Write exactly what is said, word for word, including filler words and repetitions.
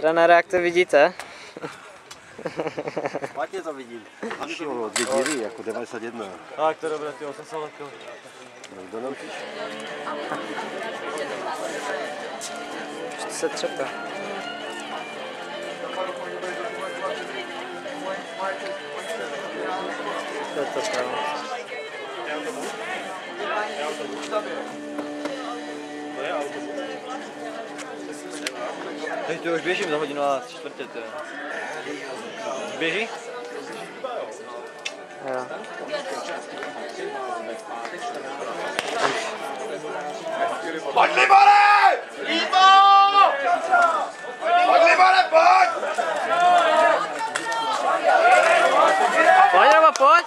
Trenéra, jak to vidíte? Špatně to vidí. Šlo, dvě díry, jako devadesát jedna. Tak to je dobré, ty jsem se letkal. Kdo nám píše? Co se třepe? To je to pravda. To je autobus. Teď už běžím za hodinu a čtvrtě. Běží? Jo. Pojď, Libore! Libo! Pojď, Libore, pojď! Pojď, Robo, pojď!